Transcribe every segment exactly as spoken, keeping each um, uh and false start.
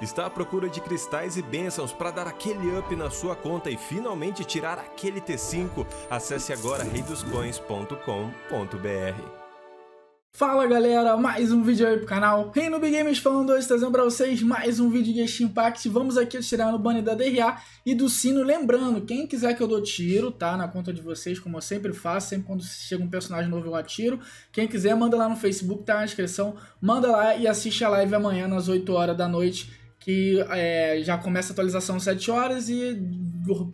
Está à procura de cristais e bênçãos para dar aquele up na sua conta e finalmente tirar aquele T cinco? Acesse agora reidoscoins ponto com ponto br. Fala galera, mais um vídeo aí pro canal ReiNoob Games falando hoje, trazendo pra vocês mais um vídeo de Genshin Impact. Vamos aqui atirar no banner da Dehya e do Cyno. Lembrando, quem quiser que eu dou tiro, tá? Na conta de vocês, como eu sempre faço, sempre quando chega um personagem novo eu atiro. Quem quiser, manda lá no Facebook, tá na descrição. Manda lá e assiste a live amanhã nas oito horas da noite, que é, já começa a atualização às sete horas e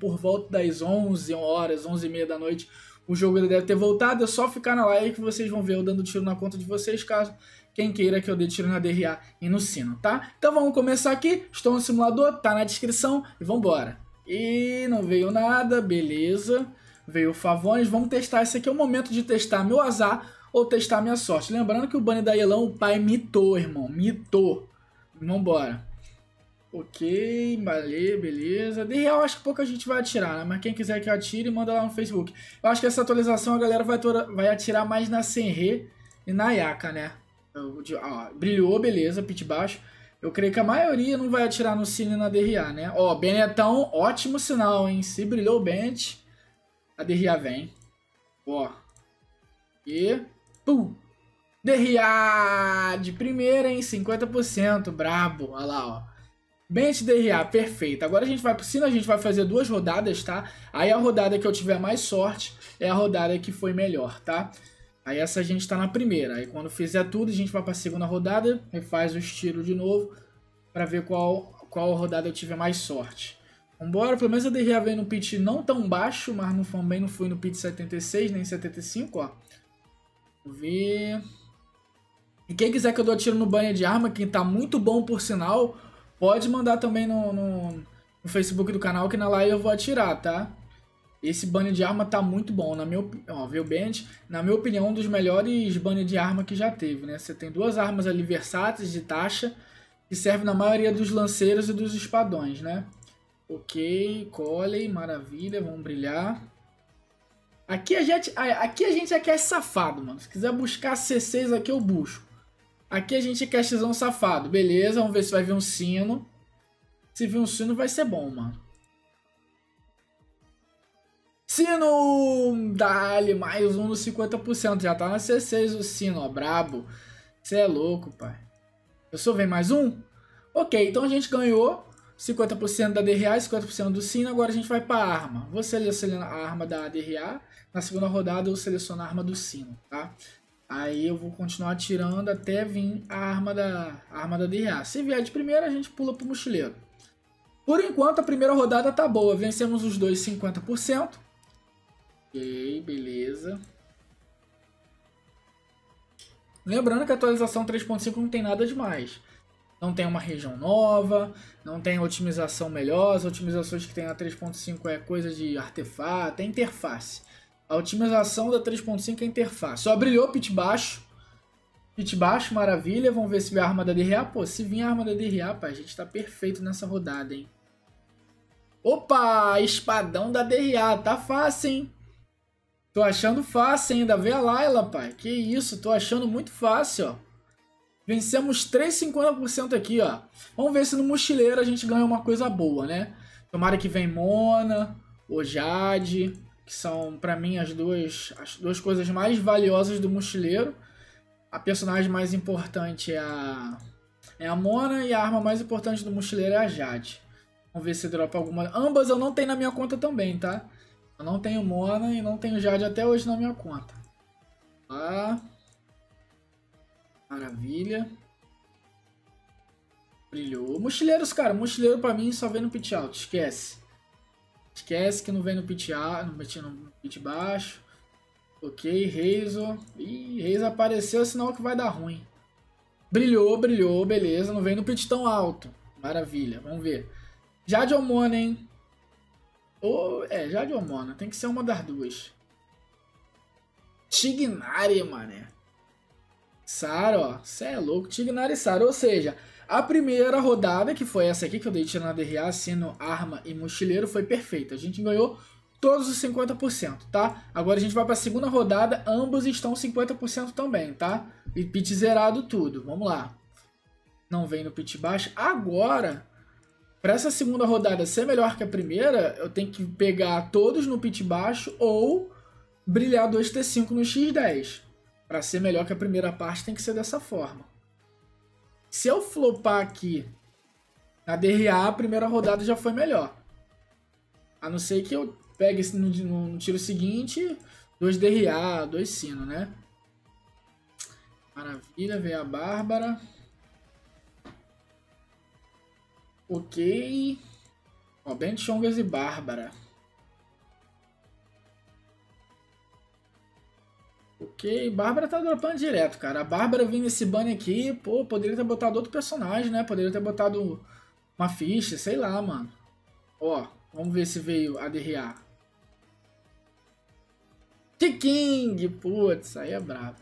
por volta das onze horas, onze e meia da noite, o jogo ainda deve ter voltado. É só ficar na live que vocês vão ver eu dando tiro na conta de vocês, caso quem queira que eu dê tiro na Dehya e no Cyno, tá? Então vamos começar aqui. Estou no simulador, tá na descrição e vambora. E não veio nada, beleza. Veio o Favonius, vamos testar. Esse aqui é o momento de testar meu azar ou testar minha sorte. Lembrando que o banner da Elão, o pai mitou, irmão, mitou. Vambora. Ok, valeu, beleza. De real, acho que pouca gente vai atirar, né? Mas quem quiser que atire, manda lá no Facebook. Eu acho que essa atualização a galera vai, vai atirar mais na Senre e na Yaka, né? Eu, ó, brilhou, beleza, pit baixo. Eu creio que a maioria não vai atirar no Cyno e na Dehya, né? Ó, Bennettão, ótimo sinal, hein? Se brilhou o Bennett, a Dehya vem. Ó. E... pum! Dehya! De primeira, hein? cinquenta por cento, brabo. Olha lá, ó. Bennett Dehya, perfeito. Agora a gente vai pro Cyno, a gente vai fazer duas rodadas, tá? Aí a rodada que eu tiver mais sorte é a rodada que foi melhor, tá? Aí essa a gente tá na primeira. Aí quando fizer tudo, a gente vai pra segunda rodada, refaz os tiros de novo, pra ver qual, qual rodada eu tiver mais sorte. Vambora, pelo menos a Dehya veio no pitch não tão baixo, mas não, também não foi no pitch setenta e seis, nem setenta e cinco, ó. Vamos ver... E quem quiser que eu dou tiro no banner de arma, que tá muito bom por sinal... pode mandar também no, no, no Facebook do canal, que na live eu vou atirar, tá? Esse banner de arma tá muito bom, na minha, ó, viu, Bennett? Na minha opinião, um dos melhores banner de arma que já teve, né? Você tem duas armas ali versáteis de taxa, que servem na maioria dos lanceiros e dos espadões, né? Ok, Cole, maravilha, vamos brilhar. Aqui a gente, aqui a gente é que é safado, mano. Se quiser buscar C seis aqui, eu busco. Aqui a gente é castizão safado. Beleza, vamos ver se vai vir um Cyno. Se vir um Cyno vai ser bom, mano. Cyno! Dá-lhe mais um no cinquenta por cento. Já tá na C seis o Cyno, ó. Brabo. Você é louco, pai. Eu só vem mais um? Ok, então a gente ganhou cinquenta por cento da Dehya, cinquenta por cento do Cyno. Agora a gente vai pra arma. Vou selecionar a arma da Dehya. Na segunda rodada eu seleciono a arma do Cyno, tá? Aí eu vou continuar atirando até vir a arma da, a arma da Dehya. Se vier de primeira, a gente pula pro mochileiro. Por enquanto, a primeira rodada tá boa. Vencemos os dois cinquenta por cento. Ok, beleza. Lembrando que a atualização três ponto cinco não tem nada demais. Não tem uma região nova, não tem otimização melhor. As otimizações que tem na três ponto cinco é coisa de artefato, é interface. A otimização da três ponto cinco é a interface. Só brilhou, pit baixo. Pit baixo, maravilha. Vamos ver se vem a arma da Dehya. Pô, se vir a arma da Dehya, pá, a gente tá perfeito nessa rodada, hein? Opa! Espadão da Dehya. Tá fácil, hein? Tô achando fácil ainda. Vê a Layla, pai. Que isso, tô achando muito fácil, ó. Vencemos três vírgula cinquenta por cento aqui, ó. Vamos ver se no mochileiro a gente ganha uma coisa boa, né? Tomara que vem Mona, ou Jade... que são, pra mim, as duas, as duas coisas mais valiosas do mochileiro. A personagem mais importante é a, é a Mona, e a arma mais importante do mochileiro é a Jade. Vamos ver se dropa alguma... ambas eu não tenho na minha conta também, tá? Eu não tenho Mona e não tenho Jade até hoje na minha conta. Ah, maravilha. Brilhou. Mochileiros, cara, mochileiro pra mim só vem no pitch alto, esquece. Esquece que não vem no pit, a, no pit, no pit baixo. Ok, Razor. Ih, Razor apareceu, sinal que vai dar ruim. Brilhou, brilhou, beleza. Não vem no pit tão alto. Maravilha, vamos ver. Jade ou Mona, hein? Ou, é, Jade ou Mona. Tem que ser uma das duas. Tighnari, mané. Sara, ó. Cê é louco. Tighnari e Sara. Ou seja... a primeira rodada, que foi essa aqui, que eu dei tiro na Dehya, Cyno, arma e mochileiro, foi perfeita. A gente ganhou todos os cinquenta por cento, tá? Agora a gente vai pra segunda rodada, ambos estão cinquenta por cento também, tá? E pitch zerado tudo, vamos lá. não vem no pitch baixo. Agora, para essa segunda rodada ser melhor que a primeira, eu tenho que pegar todos no pitch baixo ou brilhar dois T cinco no X dez. Para ser melhor que a primeira parte, tem que ser dessa forma. Se eu flopar aqui na D R A, a primeira rodada já foi melhor. A não ser que eu pegue no, no tiro seguinte, dois D R A, dois Cyno, né? Maravilha, veio a Bárbara. Ok. Ó, Ben Chongas e Bárbara. Ok, Bárbara tá dropando direto, cara. A Bárbara vindo nesse banner aqui, pô, poderia ter botado outro personagem, né? Poderia ter botado uma ficha, sei lá, mano. Ó, vamos ver se veio a D R A. Kiking! Putz, aí é brabo.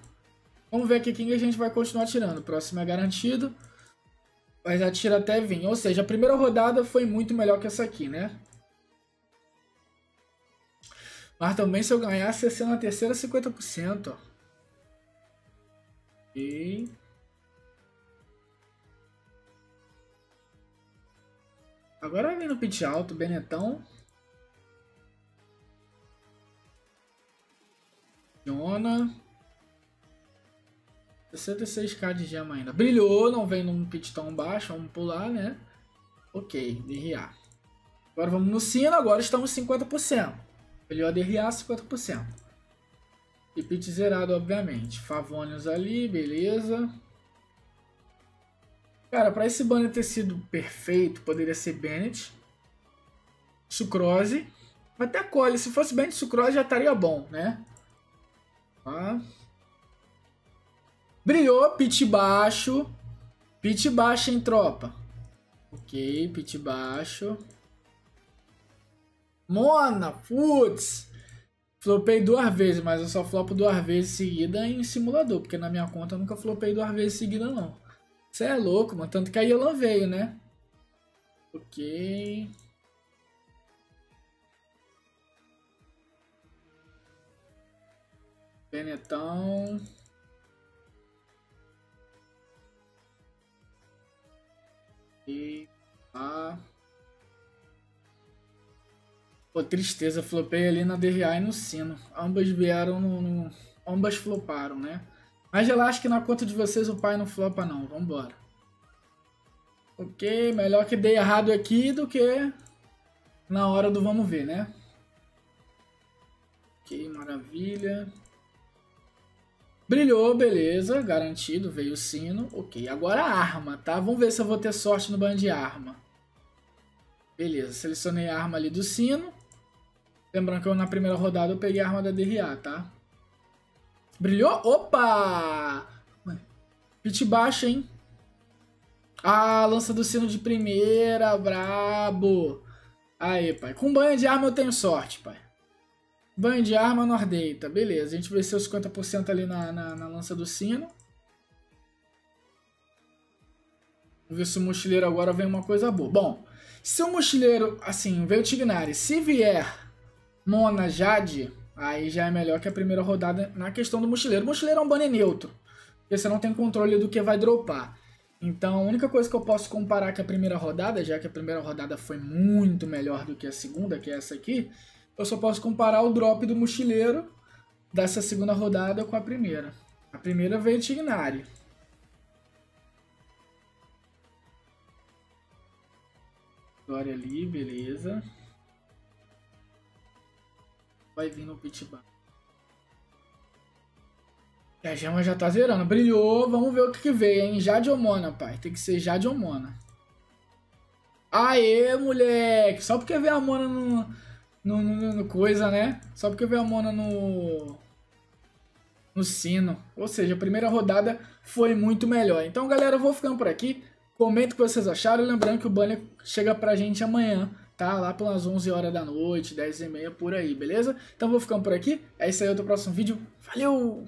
Vamos ver aqui quem a gente vai continuar atirando. O próximo é garantido. Mas atira até vir. Ou seja, a primeira rodada foi muito melhor que essa aqui, né? Mas também se eu ganhar, ia ser na terceira cinquenta por cento. E... agora vem no pitch alto, Benetão. Jona. sessenta e seis K de gema ainda. Brilhou, não vem num pitch tão baixo. Vamos pular, né? Ok, D R A. Agora vamos no sino, agora estamos cinquenta por cento. Brilhou a D R A, cinquenta por cento. E pitch zerado, obviamente. Favonius ali, beleza. Cara, para esse banner ter sido perfeito, poderia ser Bennett, Sucrose. Até Cole, se fosse Bennett e Sucrose já estaria bom, né? Tá. Brilhou, pitch baixo. Pitch baixo, em tropa. Ok, pitch baixo. Mona, putz. Flopei duas vezes, mas eu só flopo duas vezes seguida em simulador, porque na minha conta eu nunca flopei duas vezes seguida, não. Você é louco, mano. Tanto que a Elão veio, né? Ok. Benetão. Ah. Pô, tristeza, flopei ali na D R A e no sino. Ambas vieram no, no... ambas floparam, né? Mas relaxa que na conta de vocês o pai não flopa não, vambora. Ok, melhor que dei errado aqui do que na hora do vamos ver, né? Ok, maravilha. Brilhou, beleza, garantido, veio o sino. Ok, agora a arma, tá? Vamos ver se eu vou ter sorte no banho de arma. Beleza, selecionei a arma ali do sino. Lembrando que eu, na primeira rodada eu peguei a arma da D R A, tá? Brilhou? Opa! Pitch baixo, hein? Ah, lança do sino de primeira, brabo! Aí, pai. Com banho de arma eu tenho sorte, pai. Banho de arma, nós deita. Beleza, a gente venceu cinquenta por cento ali na, na, na lança do sino. Vamos ver se o mochileiro agora vem uma coisa boa. Bom, se o mochileiro, assim, veio o Tighnari, se vier Mona, Jade, aí já é melhor que a primeira rodada na questão do mochileiro. O mochileiro é um banner neutro, porque você não tem controle do que vai dropar. Então, a única coisa que eu posso comparar com a primeira rodada, já que a primeira rodada foi muito melhor do que a segunda, que é essa aqui, eu só posso comparar o drop do mochileiro dessa segunda rodada com a primeira. A primeira veio Tighnari. Glória ali, beleza. Vai vir no pitch bar. E a gema já tá zerando. Brilhou, vamos ver o que que veio, hein? Jade ou Mona, pai? Tem que ser Jade ou Mona. Aê, moleque! Só porque veio a Mona no... No, no, no coisa, né? Só porque veio a Mona no... no sino. Ou seja, a primeira rodada foi muito melhor. Então, galera, eu vou ficando por aqui. Comenta o que vocês acharam. Lembrando que o banner chega pra gente amanhã, tá? Lá pelas onze horas da noite, dez e meia, por aí, beleza? Então, eu vou ficando por aqui. É isso aí, até o próximo vídeo. Valeu!